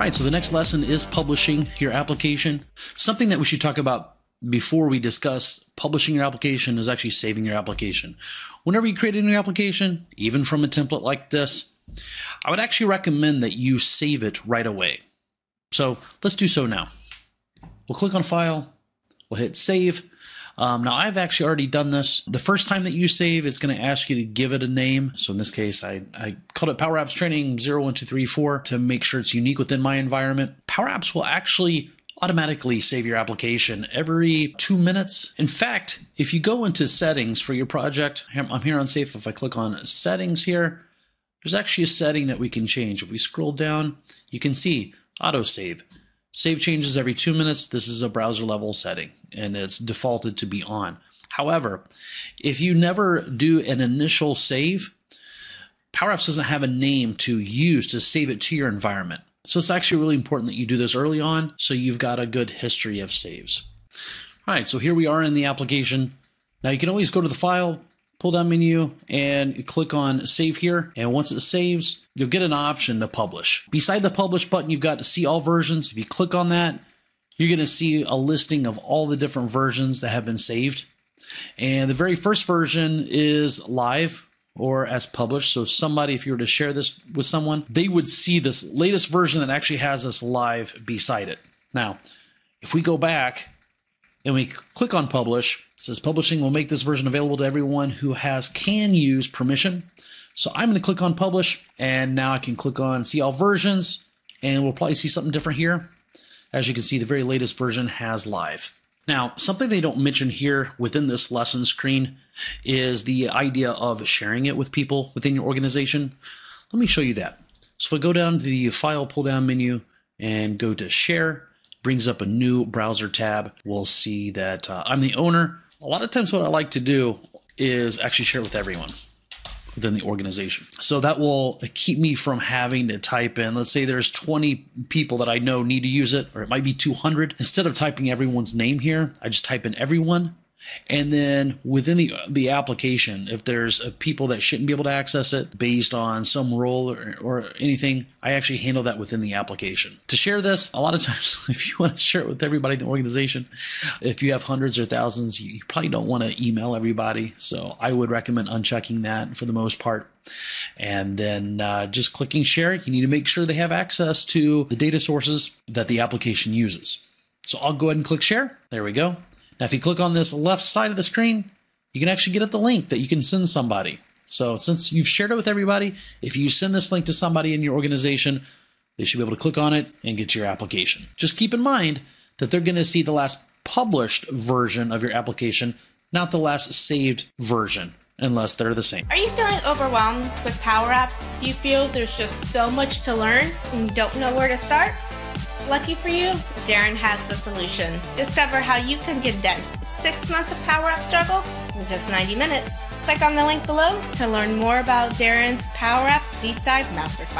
All right, so the next lesson is publishing your application. Something that we should talk about before we discuss publishing your application is actually saving your application. Whenever you create a new application, even from a template like this, I would actually recommend that you save it right away. So let's do so now. We'll click on File, we'll hit Save. Now I've actually already done this. The first time that you save, it's going to ask you to give it a name. So in this case, I called it Power Apps Training 01234 to make sure it's unique within my environment. Power Apps will actually automatically save your application every 2 minutes. In fact, if you go into settings for your project, I'm here on Safe. If I click on settings here, there's actually a setting that we can change. If we scroll down, you can see auto save. Save changes every 2 minutes. This is a browser level setting and it's defaulted to be on. However, if you never do an initial save, Power Apps doesn't have a name to use to save it to your environment. So it's actually really important that you do this early on so you've got a good history of saves. All right, so here we are in the application. Now you can always go to the file, pull down menu and click on save here. And once it saves, you'll get an option to publish. Beside the publish button, you've got to see all versions. If you click on that, you're going to see a listing of all the different versions that have been saved. And the very first version is live or as published. So somebody, if you were to share this with someone, they would see this latest version that actually has this live beside it. Now, if we go back and we click on publish, it says publishing will make this version available to everyone who can use permission. So I'm going to click on publish and now I can click on see all versions and we'll probably see something different here. As you can see, the very latest version has live. Now, something they don't mention here within this lesson screen is the idea of sharing it with people within your organization. Let me show you that. So if I go down to the file pull down menu and go to share, brings up a new browser tab. We'll see that I'm the owner. A lot of times what I like to do is actually share with everyone within the organization. So that will keep me from having to type in, let's say there's 20 people that I know need to use it, or it might be 200. Instead of typing everyone's name here, I just type in everyone. And then within the application, if there's people that shouldn't be able to access it based on some role or anything, I actually handle that within the application. To share this, a lot of times, if you want to share it with everybody in the organization, if you have hundreds or thousands, you probably don't want to email everybody. So I would recommend unchecking that for the most part. And then just clicking share. You need to make sure they have access to the data sources that the application uses. So I'll go ahead and click share. There we go. Now, if you click on this left side of the screen, you can actually get at the link that you can send somebody. So since you've shared it with everybody, if you send this link to somebody in your organization, they should be able to click on it and get your application. Just keep in mind that they're going to see the last published version of your application, not the last saved version, unless they're the same. Are you feeling overwhelmed with Power Apps? Do you feel there's just so much to learn and you don't know where to start? Lucky for you, Darren has the solution. Discover how you can condense 6 months of Power Up struggles in just 90 minutes. Click on the link below to learn more about Darren's Power Up Deep Dive Masterclass.